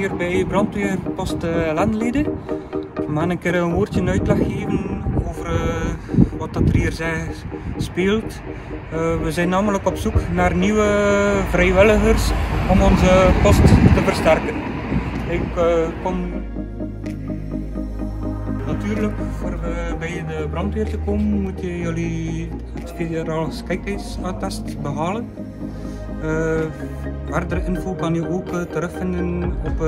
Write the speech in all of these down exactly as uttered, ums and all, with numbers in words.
hier bij Brandweerpost Lendelede. Maar een keer een woordje uitleg geven over wat dat er hier speelt. We zijn namelijk op zoek naar nieuwe vrijwilligers om onze post te versterken. Ik kom natuurlijk voor bij de brandweer te komen, moeten jullie het federaal kijktijdsattest behalen. Uh, verdere info kan je ook uh, terugvinden op uh,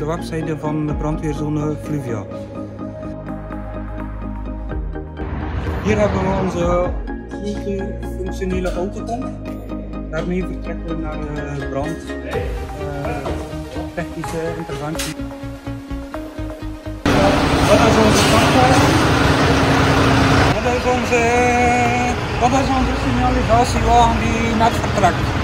de website van de Brandweerzone Fluvia. Hier hebben we onze grote functionele autotank. Daarmee vertrekken we naar de brand, uh, technische interventie. Dat is onze tankwagen. Dat is onze, dat is onze signalisatiewagen die net vertrekt.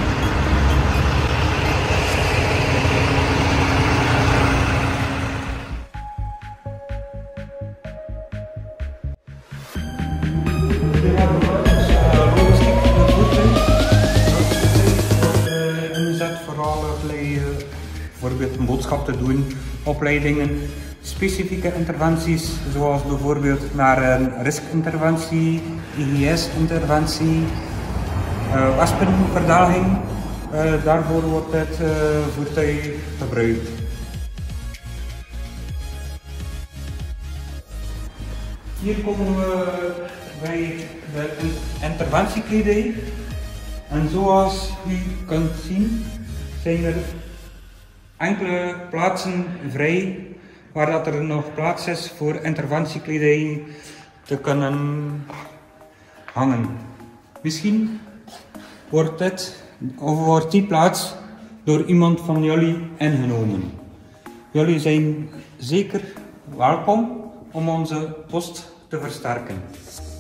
Bijvoorbeeld een boodschap te doen, opleidingen, specifieke interventies zoals bijvoorbeeld naar een riskinterventie, I G S-interventie, uh, wespenverdelging. Uh, daarvoor wordt het uh, voertuig gebruikt. Hier komen we bij de interventiekledij en zoals u kunt zien zijn er enkele plaatsen vrij waar dat er nog plaats is voor interventiekledij te kunnen hangen. Misschien wordt dit, of wordt die plaats door iemand van jullie ingenomen. Jullie zijn zeker welkom om onze post te versterken.